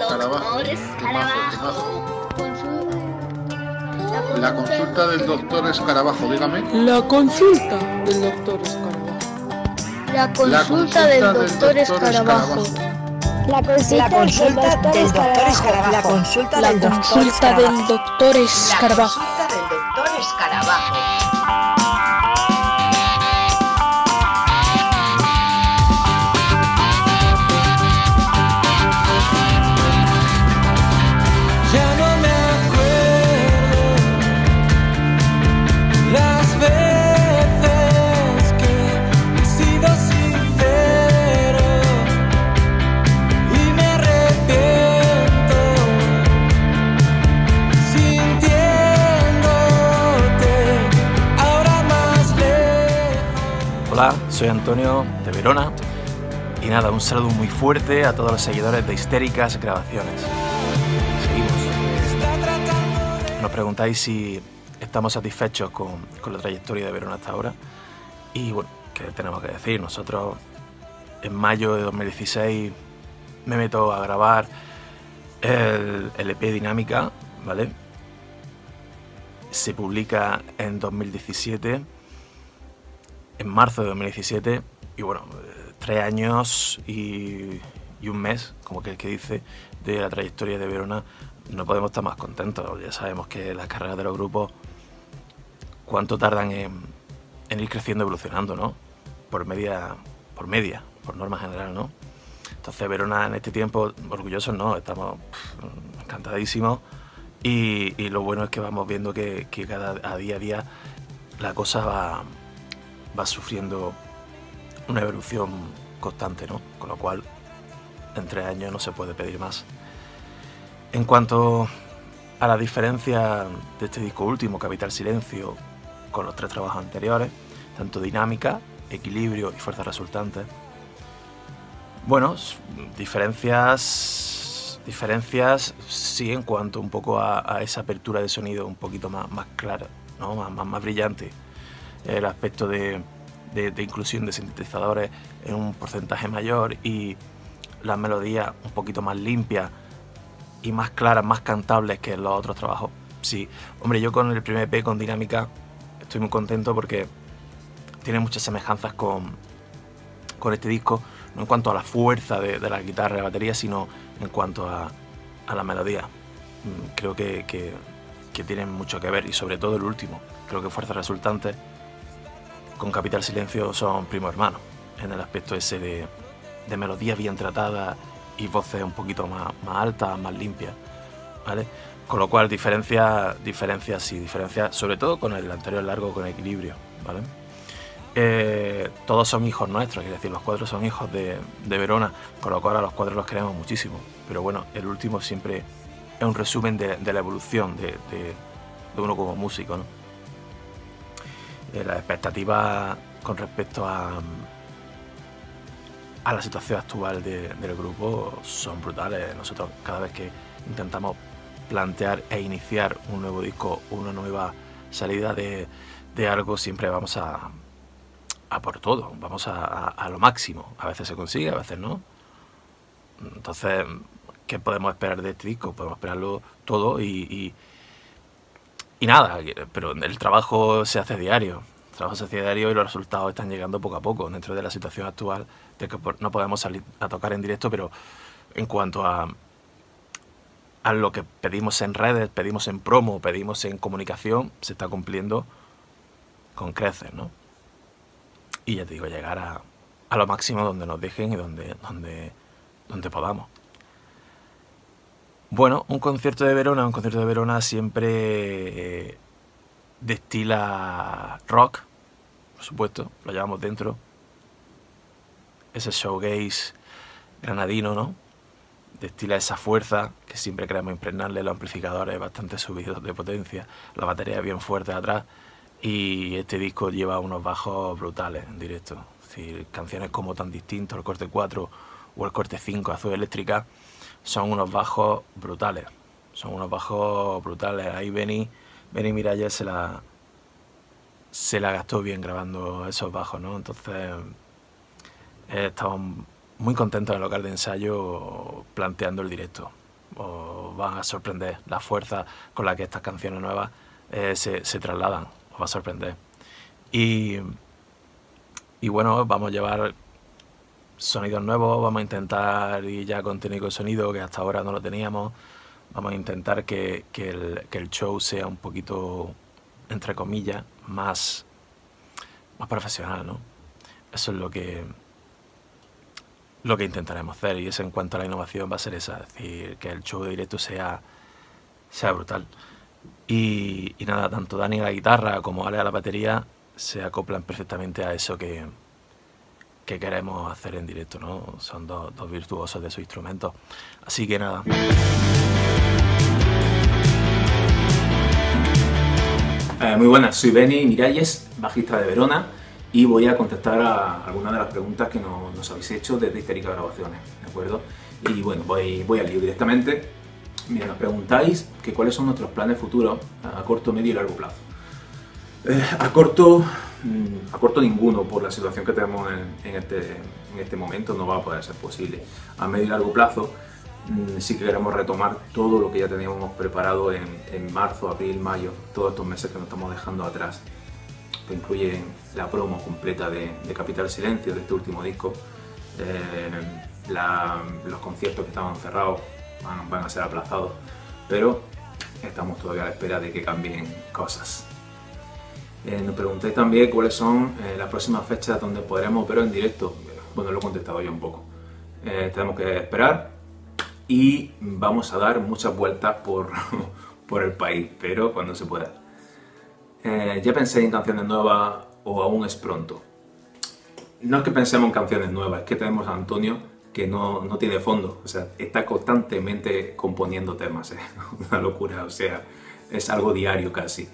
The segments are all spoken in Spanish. Escarabajo. La consulta del doctor Escarabajo, dígame. La consulta del doctor Escarabajo. La consulta del doctor Escarabajo. La consulta del doctor Escarabajo. La consulta del doctor Escarabajo. Hola, soy Antonio de Verona y nada, un saludo muy fuerte a todos los seguidores de Histéricas Grabaciones. Seguimos. Nos preguntáis si estamos satisfechos con la trayectoria de Verona hasta ahora y bueno, ¿qué tenemos que decir? Nosotros en mayo de 2016 me meto a grabar el EP Dinámica, ¿vale? Se publica en 2017. En marzo de 2017, y bueno, 3 años y un mes, como que dice, de la trayectoria de Verona, no podemos estar más contentos. Ya sabemos que las carreras de los grupos, cuánto tardan en ir creciendo, evolucionando, ¿no? Por norma general, ¿no? Entonces Verona en este tiempo, orgullosos, ¿no? Estamos encantadísimos y lo bueno es que vamos viendo que cada día a día la cosa va sufriendo una evolución constante, ¿no? Con lo cual, en 3 años no se puede pedir más. En cuanto a la diferencia de este disco último, Capital Silencio, con los 3 trabajos anteriores, tanto Dinámica, Equilibrio y Fuerzas Resultantes, bueno, diferencias sí en cuanto un poco a esa apertura de sonido un poquito más clara, ¿no? Más brillante. El aspecto de inclusión de sintetizadores en un porcentaje mayor y las melodías un poquito más limpias y más claras, más cantables que en los otros trabajos. Sí, hombre, yo con el primer EP, con Dinámica, estoy muy contento porque tiene muchas semejanzas con este disco, no en cuanto a la fuerza de la guitarra y la batería, sino en cuanto a la melodía. Creo que tienen mucho que ver y sobre todo el último. Creo que Fuerzas Resultantes con Capital Silencio son primo hermano en el aspecto ese de melodías bien tratadas y voces un poquito más altas, más limpias, ¿vale? Con lo cual diferencias sobre todo con el anterior largo, con Equilibrio, ¿vale? Todos son hijos nuestros, es decir, los 4 son hijos de Verona, con lo cual a los 4 los queremos muchísimo, pero bueno, el último siempre es un resumen de la evolución de uno como músico, ¿no? Las expectativas con respecto a la situación actual del grupo son brutales. Nosotros cada vez que intentamos plantear e iniciar un nuevo disco, una nueva salida de algo, siempre vamos a por todo, vamos a lo máximo. A veces se consigue, a veces no. Entonces, ¿qué podemos esperar de este disco? Podemos esperarlo todo y nada, pero el trabajo se hace diario. El trabajo se hace diario y los resultados están llegando poco a poco dentro de la situación actual de que no podemos salir a tocar en directo, pero en cuanto a lo que pedimos en redes, pedimos en promo, pedimos en comunicación, se está cumpliendo con creces, ¿no? Y ya te digo, llegar a lo máximo donde nos dejen y donde podamos. Bueno, un concierto de Verona siempre destila rock, por supuesto, lo llevamos dentro. Ese showgaze granadino, ¿no? Destila esa fuerza que siempre queremos impregnarle, los amplificadores bastante subidos de potencia, la batería bien fuerte atrás y este disco lleva unos bajos brutales en directo. Es decir, canciones como Tan Distinto, el corte 4 o el corte 5, Azul Eléctrica, son unos bajos brutales, ahí Beni Miralles se la gastó bien grabando esos bajos, ¿no? Entonces estamos muy contentos en el local de ensayo planteando el directo, os van a sorprender la fuerza con la que estas canciones nuevas se trasladan, os va a sorprender. Y bueno, vamos a llevar sonidos nuevos, vamos a intentar ir ya con técnico de sonido, que hasta ahora no lo teníamos. Vamos a intentar que el show sea un poquito, entre comillas, más profesional, ¿no? Eso es lo que intentaremos hacer, y eso en cuanto a la innovación va a ser esa, es decir, que el show de directo sea brutal. Y nada, tanto Dani a la guitarra como Ale a la batería se acoplan perfectamente a eso que queremos hacer en directo, ¿no? Son dos virtuosos de sus instrumentos. Así que nada. Muy buenas, soy Beni Miralles, bajista de Verona, y voy a contestar a algunas de las preguntas que nos habéis hecho desde Histéricas Grabaciones, ¿de acuerdo? Y bueno, voy al lío directamente. Mira, nos preguntáis que cuáles son nuestros planes futuros a corto, medio y largo plazo. A corto ninguno, por la situación que tenemos en este momento, no va a poder ser posible. A medio y largo plazo sí que queremos retomar todo lo que ya teníamos preparado en marzo, abril, mayo, todos estos meses que nos estamos dejando atrás. Que incluyen la promo completa de Capital Silencio, de este último disco, los conciertos que estaban cerrados van a ser aplazados, pero estamos todavía a la espera de que cambien cosas. Nos preguntáis también cuáles son las próximas fechas donde podremos veros en directo. Bueno, lo he contestado yo un poco. Tenemos que esperar y vamos a dar muchas vueltas por el país, pero cuando se pueda. ¿Ya pensáis en canciones nuevas o aún es pronto? No es que pensemos en canciones nuevas, es que tenemos a Antonio que no tiene fondo, o sea, está constantemente componiendo temas, una locura, o sea, es algo diario casi.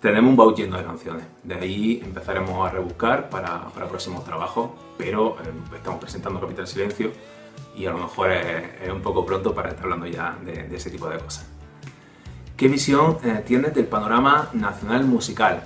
Tenemos un baúl lleno de canciones, de ahí empezaremos a rebuscar para próximos trabajos, pero estamos presentando Capital Silencio y a lo mejor es un poco pronto para estar hablando ya de ese tipo de cosas. ¿Qué visión tienes del panorama nacional musical?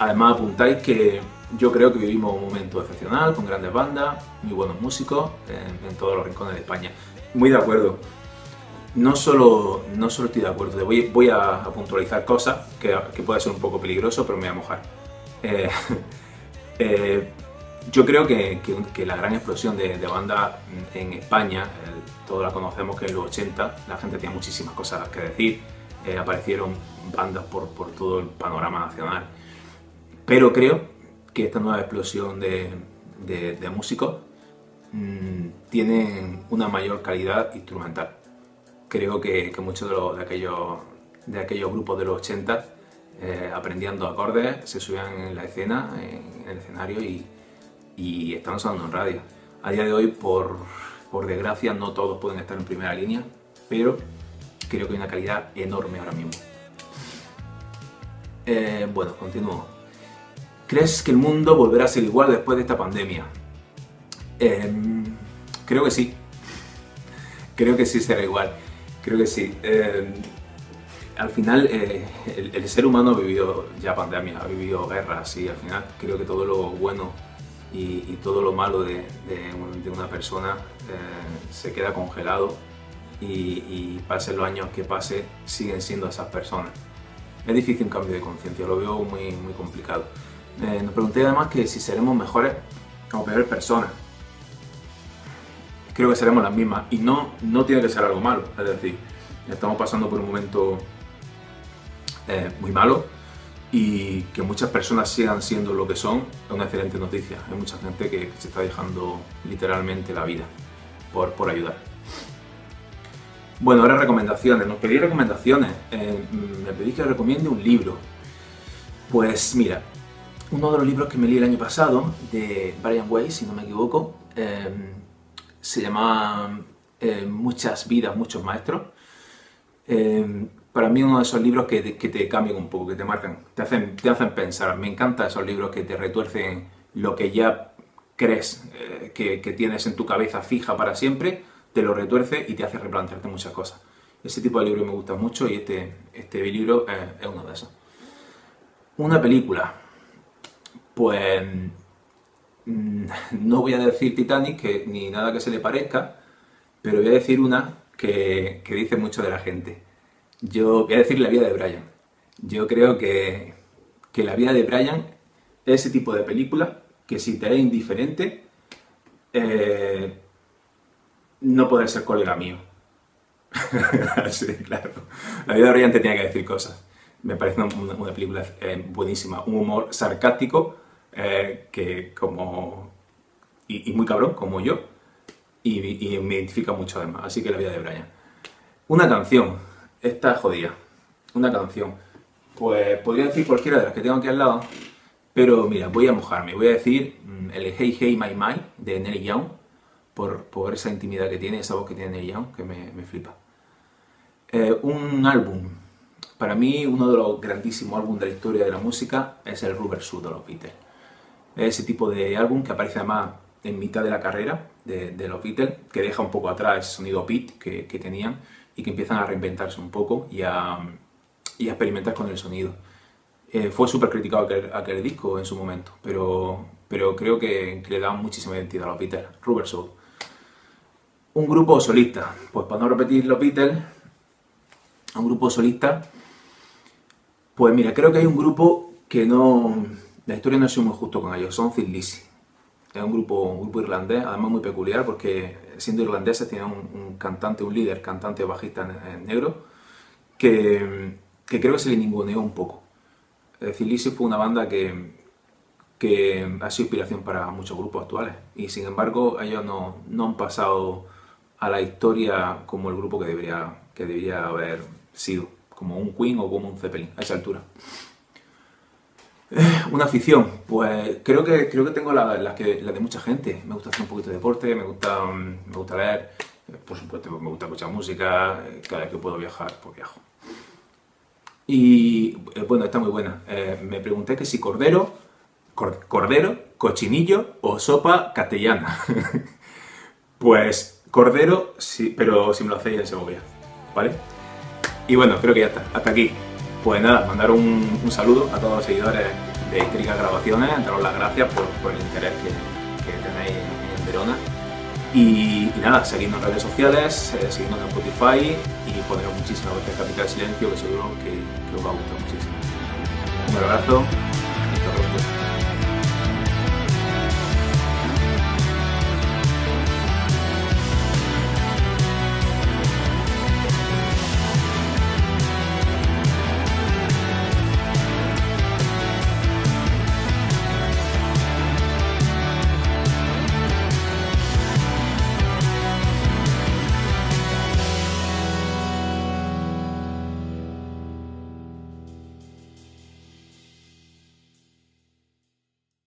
Además apuntáis que yo creo que vivimos un momento excepcional, con grandes bandas, muy buenos músicos en todos los rincones de España. Muy de acuerdo. No solo estoy de acuerdo, voy a puntualizar cosas que puede ser un poco peligroso, pero me voy a mojar. Yo creo que la gran explosión de bandas en España, todos la conocemos, que en los 80 la gente tenía muchísimas cosas que decir, aparecieron bandas por todo el panorama nacional. Pero creo que esta nueva explosión de músicos tienen una mayor calidad instrumental. Creo que muchos de aquellos grupos de los 80 aprendían dos acordes, se subían en la escena, en el escenario y estaban sonando en radio. A día de hoy, por desgracia, no todos pueden estar en primera línea, pero creo que hay una calidad enorme ahora mismo. Bueno, continúo. ¿Crees que el mundo volverá a ser igual después de esta pandemia? Creo que sí. Creo que sí será igual. Creo que sí. Al final, el ser humano ha vivido ya pandemia, ha vivido guerras, y al final creo que todo lo bueno y todo lo malo de una persona se queda congelado y pasen los años que pase, siguen siendo esas personas. Es difícil un cambio de conciencia, lo veo muy, muy complicado. Nos pregunté además que si seremos mejores o peores personas. Creo que seremos las mismas y no tiene que ser algo malo, es decir, estamos pasando por un momento muy malo y que muchas personas sigan siendo lo que son es una excelente noticia. Hay mucha gente que se está dejando literalmente la vida por ayudar. Bueno, ahora recomendaciones. Nos pedí recomendaciones. Me pedí que recomiende un libro. Pues mira, uno de los libros que me leí el año pasado, de Brian Wayne, si no me equivoco, se llamaba Muchas vidas, muchos maestros. Para mí uno de esos libros que te cambian un poco, que te marcan, te hacen pensar. Me encantan esos libros que te retuercen lo que ya crees que tienes en tu cabeza fija para siempre, te lo retuerce y te hace replantearte muchas cosas. Ese tipo de libros me gusta mucho y este libro es uno de esos. Una película. Pues no voy a decir Titanic, ni nada que se le parezca, pero voy a decir una que dice mucho de la gente. Yo voy a decir La vida de Brian. Yo creo que La vida de Brian es ese tipo de película que si te es indiferente, no puedes ser colega mío. Sí, claro. La vida de Brian te tiene que decir cosas. Me parece una película buenísima. Un humor sarcástico y muy cabrón, como yo. Y me identifica mucho además. Así que La vida de Brian. Una canción. Esta jodida. Una canción. Pues podría decir cualquiera de las que tengo aquí al lado. Pero mira, voy a mojarme. Voy a decir el Hey Hey My My de Nelly Young. Por esa intimidad que tiene, esa voz que tiene Nelly Young, que me flipa. Un álbum. Para mí, uno de los grandísimos álbumes de la historia de la música es el Rubber Soul de los Beatles. Ese tipo de álbum que aparece además en mitad de la carrera de los Beatles, que deja un poco atrás ese sonido beat que tenían y que empiezan a reinventarse un poco y a experimentar con el sonido. Fue súper criticado aquel disco en su momento, pero creo que le da muchísima identidad a los Beatles. Rubber Soul. Un grupo solista. Pues para no repetir los Beatles, un grupo solista. Pues mira, creo que hay un grupo que no... La historia no ha sido muy justo con ellos, son Zilisi. Es un grupo irlandés, además muy peculiar, porque siendo irlandeses tienen un cantante, un líder, cantante bajista en negro, que creo que se le ninguneó un poco. Zilisi fue una banda que ha sido inspiración para muchos grupos actuales, y sin embargo ellos no han pasado a la historia como el grupo que debería haber sido. Como un Queen o como un Zeppelin, a esa altura. Una afición, pues creo que tengo la de mucha gente. Me gusta hacer un poquito de deporte, me gusta leer, por supuesto me gusta escuchar música, cada vez que puedo viajar, pues viajo. Y bueno, está muy buena. Me pregunté que si cordero, cochinillo o sopa castellana. Pues cordero, sí, pero si me lo hacéis en Segovia, ¿vale? Y bueno, creo que ya está, hasta aquí. Pues nada, mandar un saludo a todos los seguidores de Histéricas Grabaciones, daros las gracias por el interés que tenéis en Verona. Y nada, seguidnos en redes sociales, seguidnos en Spotify y poneros muchísimas veces Capital Silencio, que seguro que os va a gustar muchísimo. Un abrazo y hasta pronto.